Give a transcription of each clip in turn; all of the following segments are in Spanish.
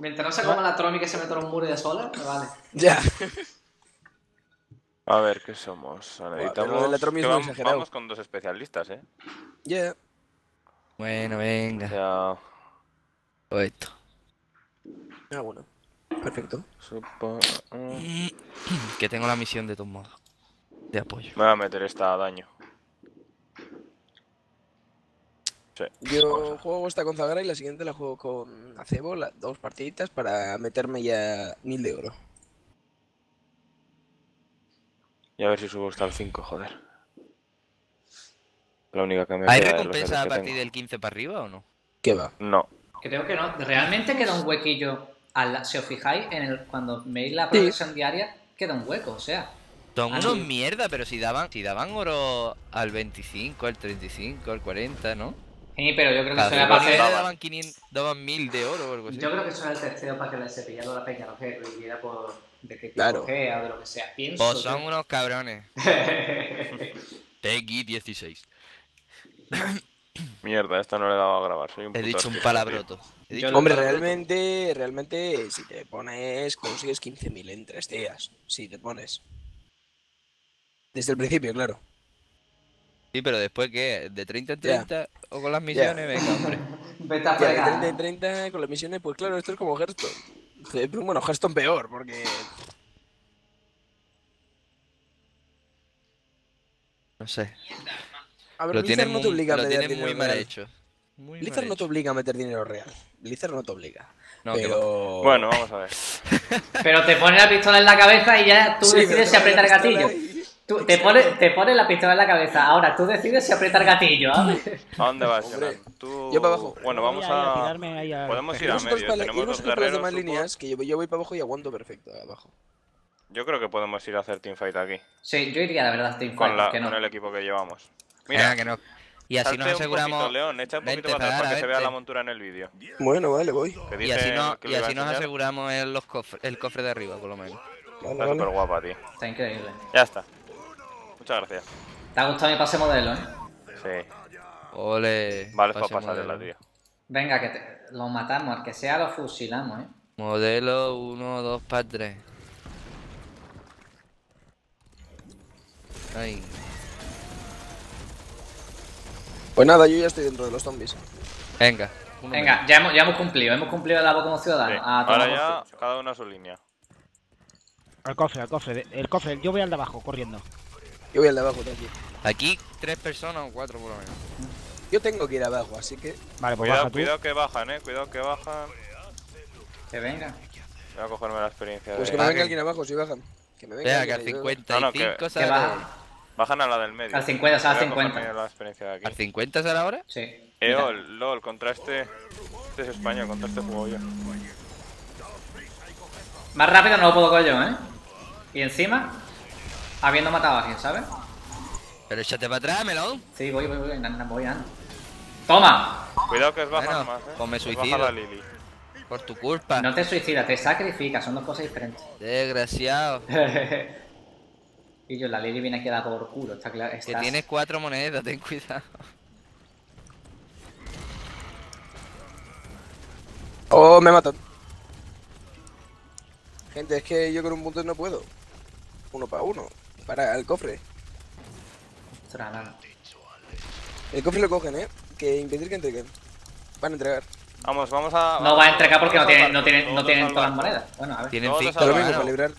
Mientras no se coma la Tromi que se mete en un muro de sola, me vale. Ya. A ver, ¿qué somos? Necesitamos... Vamos con dos especialistas, ¿eh? Yeah. Bueno, venga. Ya. Esto. Ah, bueno. Perfecto. Que tengo la misión de todos modos. De apoyo. Me voy a meter esta a daño. Sí. Yo juego esta con Zagara y la siguiente la juego con Acebo, las dos partiditas para meterme ya 1000 de oro. Y a ver si subo hasta el 5, joder. La única que me queda. ¿Hay recompensa a partir del 15 para arriba o no? ¿Qué va? No. Creo que no. Realmente queda un huequillo. Si os fijáis, cuando veis la progresión diaria, queda un hueco, o sea. Son unos mierda, pero si daban oro al 25, al 35, al 40, ¿no? Sí, pero yo creo que eso era para que... Daban 1000 de oro o algo así. Yo creo que eso era el testeo para que le se pillado la peña, no se reviviera por... de qué tipo o de lo que sea. Pienso, pues son unos cabrones. TX16. Mierda, esta no le he dado a grabar, soy un puto. He dicho un palabroto. Hombre, realmente, si te pones, consigues 15.000 en 3 días. Si te pones. Desde el principio, claro. Sí, pero después, ¿qué? ¿De 30 en 30 o con las misiones? Venga, hombre. Vete a fregar. De 30 en 30 con las misiones, pues claro, esto es como Hearthstone. Bueno, Hearthstone peor, porque... No sé. A ver, Blizzard no te obliga a meter dinero real. Lo tiene muy mal hecho. Blizzard no te obliga a meter dinero real. Blizzard no te obliga. No, pero... Bueno, vamos a ver. Pero te pone la pistola en la cabeza y ya tú decides si aprieta el gatillo. Tú, te pone la pistola en la cabeza. Ahora tú decides si aprieta el gatillo. ¿A dónde vas, Jonah? Tú... Yo para abajo. Bueno, vamos a... Podemos ir a medio. Tenemos dos más líneas que yo voy para abajo y aguanto perfecto abajo. Yo creo que podemos ir a hacer teamfight aquí. Sí, yo iría, la verdad, teamfight. Con el equipo que llevamos. Mira, que no. Y así nos aseguramos. Poquito, León, echa un poquito para atrás para que se vea la montura en el vídeo. Bueno, vale, voy. Y así, nos aseguramos el cofre de arriba, por lo menos. Vale, está súper guapa, tío. Está increíble. Ya está. Muchas gracias. ¿Te ha gustado mi pase modelo, eh? Sí. Ole. Vale, para pasarle la tía. Venga, que lo matamos, al que sea lo fusilamos, eh. Modelo 1, 2, para 3. Ay. Pues nada, yo ya estoy dentro de los zombies. Venga. Ya hemos cumplido. Hemos cumplido el labor como ciudadano. Sí. Ahora ya, cada uno a su línea. Al cofre. Yo voy al de abajo, corriendo. Yo voy al de abajo, tranquilo. Aquí, 3 personas o 4 por lo menos. Yo tengo que ir abajo, así que... Vale, pues cuidado, cuidado que bajan, cuidado que bajan. Que venga. Voy a cogerme la experiencia. Pues que me venga alguien abajo, si bajan. Que me venga que al 55 se bajan. Bajan a la del medio. Al 50, o sea, al 50. ¿Al 50 será ahora? Sí. Eol, LOL, contra este... Este es España, contra este juego yo. Más rápido no lo puedo coger yo, ¿eh? Y encima, habiendo matado a alguien, ¿sabes? Pero échate para atrás, Melón. Sí, voy. ¡Toma! Cuidado que os bajan más, ¿eh? Pues me suicido. Por tu culpa. No te suicidas, te sacrificas. Son dos cosas diferentes. Desgraciado. Y yo, la Lili viene aquí a dar por culo, está claro. Que tienes 4 monedas, ten cuidado. Oh, me matan. Gente, es que yo con un punto no puedo. Uno para uno. Para el cofre. Ostras, nada. El cofre lo cogen, Que impedir que entreguen. Van a entregar. Vamos a... No va a entregar porque no tienen todas las monedas. Bueno, a ver. Tienen 5 lo mismo para librar.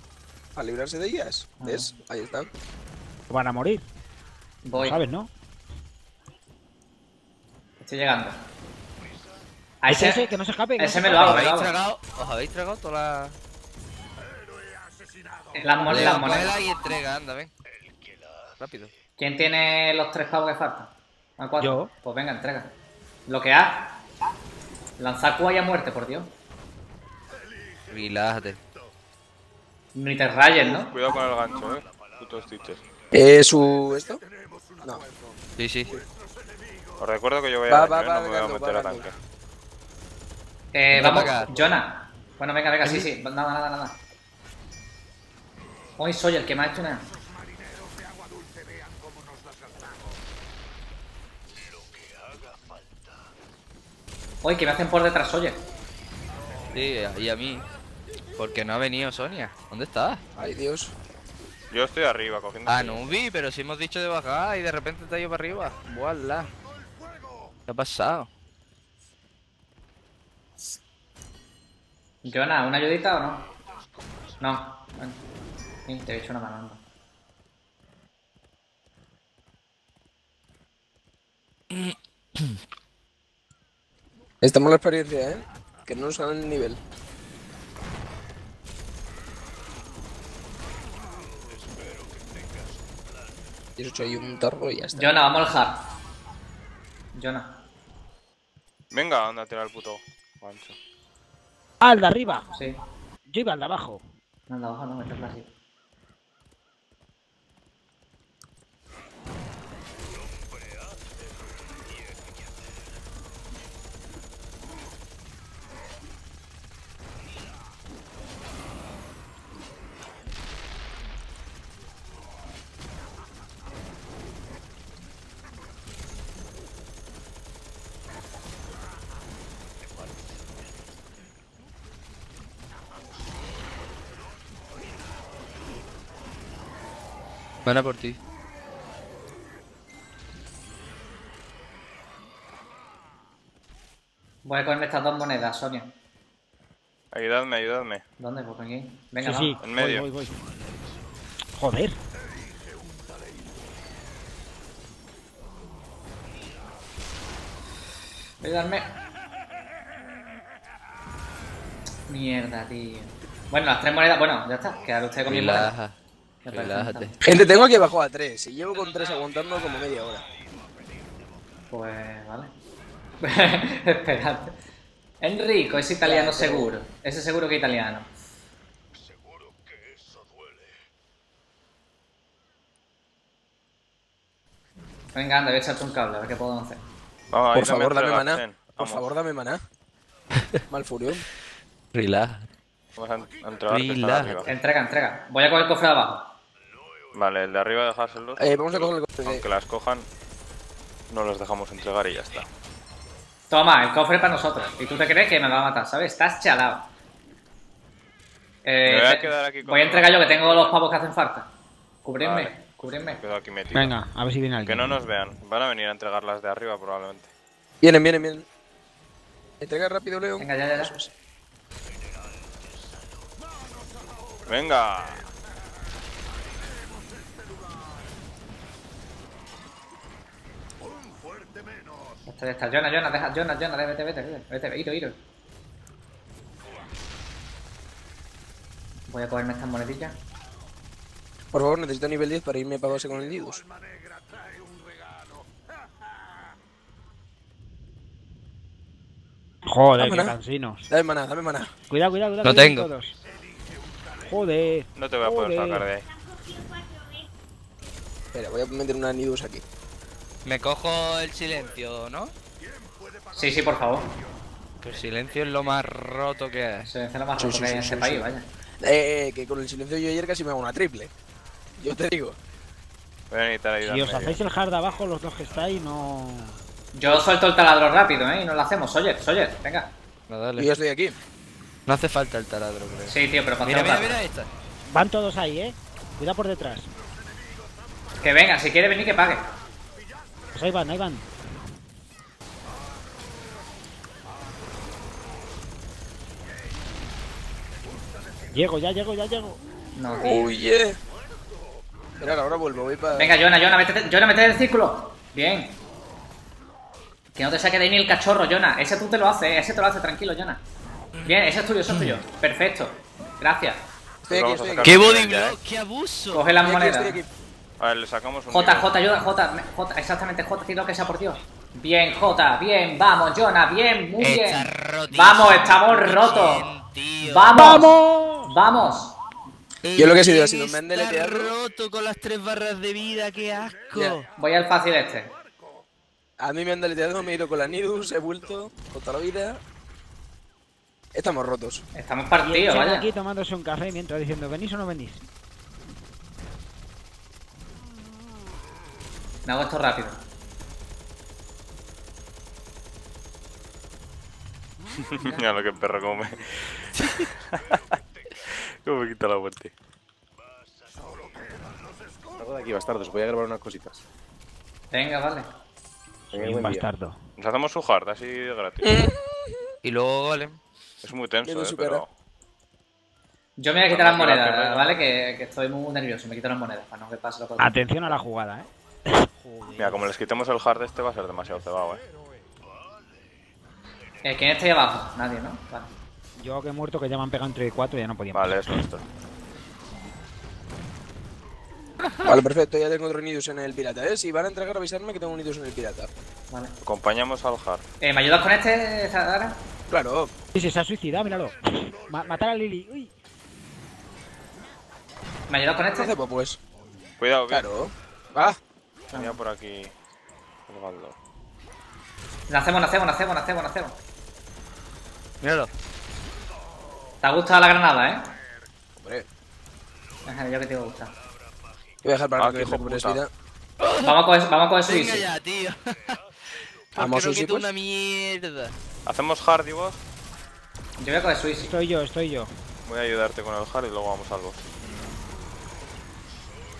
A librarse de ellas, ¿ves? Ahí están. Van a morir. Voy. ¿Sabes, no? Estoy llegando. A ese que no se escape. Ese me lo hago. Os habéis tragado todas las monedas. Las monedas y entrega, anda, ven. Rápido. ¿Quién tiene los 3 pavos que faltan? ¿A 4? Yo. Pues venga, entrega. Bloquear. Lanzar cuaya a muerte, por Dios. Relájate. Ni te rayes, ¿no? Cuidado con el gancho, Putos tiches. ¿Esto? No. Sí. Os recuerdo que yo voy a no me voy a meter a tanque. Vamos, Jonah. Bueno, venga, sí. Nada. Hoy soy el que me ha hecho nada. Hoy que me hacen por detrás, Sawyer. Sí, y a mí. Porque no ha venido Sonia. ¿Dónde estás? Ay, Dios. Yo estoy arriba cogiendo... Ah, no vi, pero si hemos dicho de bajar y de repente te ha ido para arriba. ¡Voilà! ¿Qué ha pasado? Jonah, ¿una ayudita o no? No. Sí, te he hecho una mano. Estamos en la experiencia, ¿eh? Que no nos ganan el nivel. Y un torro y ya está. Jonah, vamos al hard. Jonah. Venga, anda a tirar el puto gancho. Al de arriba. Sí. Yo iba al de abajo. No, al de abajo no, meterla así. Van a por ti. Voy a cogerme estas dos monedas, Sonia. Ayudadme, ayudadme. ¿Dónde? Por aquí. Venga, sí, sí. En medio. Voy. Joder. Ayudadme. Mierda, tío. Bueno, las tres monedas. Bueno, ya está. Quedaros ustedes con mis monedas. Relájate. Gente, tengo aquí abajo a 3 y llevo con 3 aguantando como media hora. Pues vale. Esperad. Enrico es italiano seguro. Ese seguro que italiano. Seguro que eso duele. Venga, anda, voy a echarte un cable, a ver qué puedo hacer. Vamos, por favor, dame maná. Por favor, dame maná. Malfurion. Relájate. Vamos a entrar. Entrega. Voy a coger el cofre de abajo. Vale, el de arriba dejárselo. Vamos a coger el cofre. Aunque las cojan, no los dejamos entregar y ya está. Toma, el cofre para nosotros. Y tú te crees que me va a matar, ¿sabes? Estás chalado. Me voy a quedar aquí con... Voy a entregar yo, que tengo los pavos que hacen falta. Cubrirme, vale. Cubrirme. Me quedo aquí metido. Venga, a ver si viene alguien. Que no nos vean. Van a venir a entregar las de arriba probablemente. Vienen. Entrega rápido, León. Venga, ya. Venga. Está. Jonah, vete, iro. Voy a cogerme estas monetillas. Por favor, necesito nivel 10 para irme para base con el Nydus. Joder, qué cansinos. Dame maná. Cuidado. No tengo. Todos. Joder. No te voy a poder sacar de ahí. Espera, voy a meter una Nydus aquí. Me cojo el silencio, ¿no? Sí, por favor. Que el silencio es lo más roto que es. Se es lo más roto que hay en este país, sí. Vaya. Que con el silencio yo ayer casi me hago una triple. Yo te digo. Voy a necesitar ayuda. Si os hacéis el hard abajo, los dos que estáis, no... Yo suelto el taladro rápido, ¿eh? Y no lo hacemos. Sawyer, venga. No, dale. Yo estoy aquí. No hace falta el taladro, creo. Sí, tío, pero para mira esta. Van todos ahí, Cuidado por detrás. Que venga, si quiere venir, que pague. Pues ahí van. Llego. No, tío. Uy. Mira, ahora vuelvo, voy para... Venga, Jonah, métete en el círculo. Bien. Que no te saque de ahí ni el cachorro, Jonah. Ese tú te lo haces, ese te lo hace, tranquilo, Jonah. Bien, eso es tuyo. Perfecto. Gracias. Estoy aquí. ¡Qué body block! ¡Qué abuso! Coge las monedas. A ver, le sacamos un... Jota, ayuda, Jota. Exactamente, Jota, tiro que sea por Dios. Bien, Jota, bien. Vamos, Jonah, bien, muy bien. Vamos, estamos rotos. ¡Vamos! Yo lo que he sido ha sido un mendele. Está roto con las 3 barras de vida, qué asco. Yeah. Voy al fácil este. A mí me han deleteado, me he ido con la Nydus, he vuelto, Jota la vida... Estamos rotos. Estamos partidos, vaya. Aquí tomándose un café mientras diciendo, ¿venís o no venís? Me hago esto rápido. Mira lo que el perro come. Cómo me quita la muerte. Salgo de aquí, bastardos. Voy a grabar unas cositas. Venga, vale. Un bastardo. Nos hacemos su hard, así de gratis. Y luego, vale. Es muy tenso, pero... Yo me voy a quitar las monedas, ¿vale? Que estoy muy nervioso. Me quito las monedas para no que pase lo que... Atención a la jugada, ¿eh? Mira, como les quitemos el hard este va a ser demasiado cebado, ¿eh? ¿Quién está ahí abajo? Nadie, ¿no? Vale. Yo que he muerto, que ya me han pegado entre 4 y ya no podía. Vale, eso, esto. Vale, perfecto, ya tengo otro Nydus en el pirata, ¿eh? Si van a entregar, avisarme que tengo un Nydus en el pirata. Vale. Acompañamos al Hard. ¿Me ayudas con este, Zagara? Claro. Sí, se ha suicidado, míralo. Matar a Lili. Uy. ¿Me ayudas con este? Acebo, pues. Cuidado, bien. Claro. Ah. Venía por aquí. Nacemos. Míralo. ¿Te ha gustado la granada, eh? Hombre. Déjame, yo que te iba a gustar. Voy a dejar para que puta. Vamos a coger su Easy. Ya, tío. Vamos a pues. Una mierda. ¿Hacemos hard y vos? Yo voy a coger su Easy. Estoy yo. Voy a ayudarte con el hard y luego vamos al boss.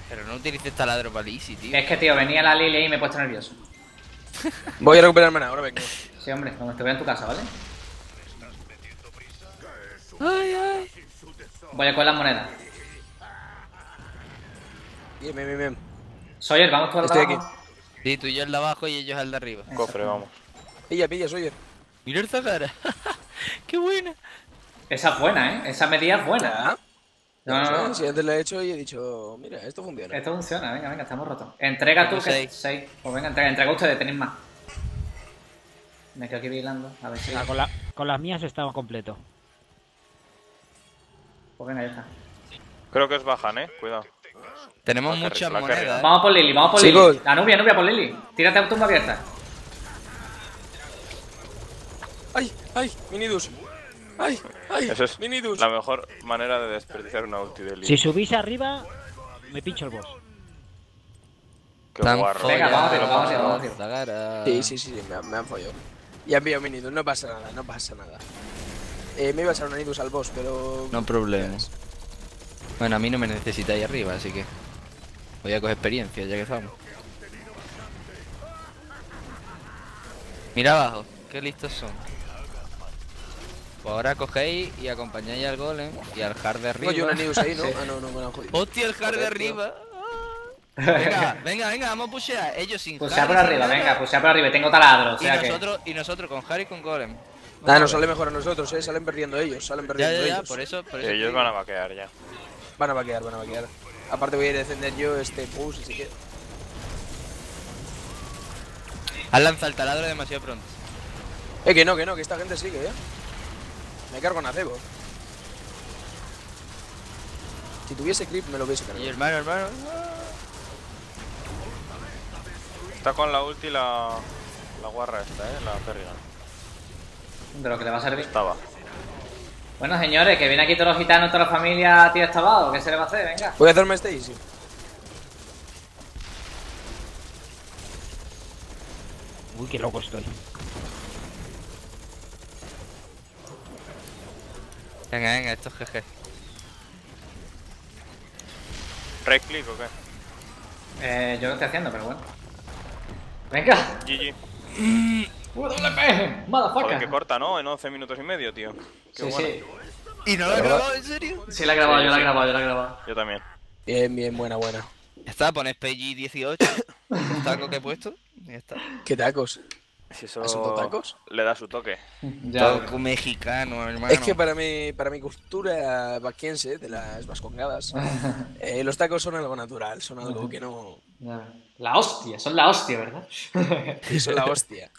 Pero no utilices taladro para el Easy, tío. Es que, tío, venía la Lili y me he puesto nervioso. Voy a recuperarme nada, ahora vengo. Sí, hombre, como te voy en tu casa, ¿vale? Ay. Voy a coger las monedas. Bien. Sawyer, vamos todos al de abajo. Sí, tú y yo al de abajo y ellos al de arriba. Cofre, vamos. Pilla, Sawyer. Mira esta cara. ¡Qué buena! Esa es buena, ¿eh? Esa medida es buena. No. Si antes la he hecho y he dicho, mira, esto funciona. Esto funciona, venga, estamos rotos. Entrega tú, que 6. Pues venga, entrega ustedes, tenéis más. Me quedo aquí vigilando. A ver si... con las mías estamos completo. Pues venga, ya está. Creo que os bajan, ¿eh? Cuidado. Tenemos muchas monedas. Vamos por Lili, Chicos. La nubia por Lili. Tírate a tumba abierta. ¡Ay! Minidus. ¡Ay! Eso es Minidus. La mejor manera de desperdiciar una ulti de Lili. Si subís arriba, me pincho el boss. Qué guarro. Venga, vamos. Sí, me han follado. Ya envío Minidus, no pasa nada. Me iba a echar un Nydus al boss, pero... No problema. Bueno, a mí no me necesitáis arriba, así que... Voy a coger experiencia, ya que estamos. Mira abajo, qué listos son. Pues ahora cogéis y acompañáis al golem y al hard de arriba. Oye, un Nydus ahí, ¿no? Sí. Ah, no, me lo han jodido. ¡Hostia, el hard de arriba! Venga, vamos a pushear. Ellos sin hard. Pushea por arriba, venga, pushea por arriba. Tengo taladro, o sea que... Y nosotros con hard y con golem. Ah, nos sale mejor a nosotros, ¿eh? Salen perdiendo ellos. Ya, por eso ellos van a vaquear ya. Van a vaquear. Aparte voy a defender yo este push, así que... Han lanzado el taladro demasiado pronto. Que no, que esta gente sigue, ¿eh? Me cargo en Acebo. Si tuviese clip me lo hubiese cargado. Y hermano. Está con la ulti la guarra esta, ¿eh? La pérdiga. De lo que le va a servir. Estaba. Bueno, señores, que viene aquí todos los gitanos, toda la familia, tío, estabado. ¿Qué se le va a hacer? Venga. Voy a hacerme este easy. Uy, qué loco estoy. Venga, esto es GG. ¿Right click o qué? Yo lo estoy haciendo, pero bueno. Venga. GG. WP, motherfucker. Que corta, ¿no? En 11 minutos y medio, tío. Qué bueno. ¿Y no la he grabado, en serio? Sí, la he grabado, yo la he grabado. Yo también. Bien, buena. Ya está, pones PG-18. Los tacos que he puesto. Ya está. ¿Qué tacos? Si eso... ¿Asunto tacos? Le da su toque. Toco mexicano, hermano. Es que para mi cultura vasquiense, de las vascongadas, los tacos son algo natural, son algo que no... La hostia, son la hostia, ¿verdad? Sí, son la hostia.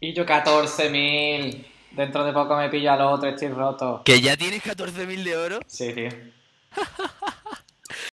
Y yo 14.000. Dentro de poco me pillo al otro, estoy roto. ¿Que ya tienes 14.000 de oro? Sí, tío.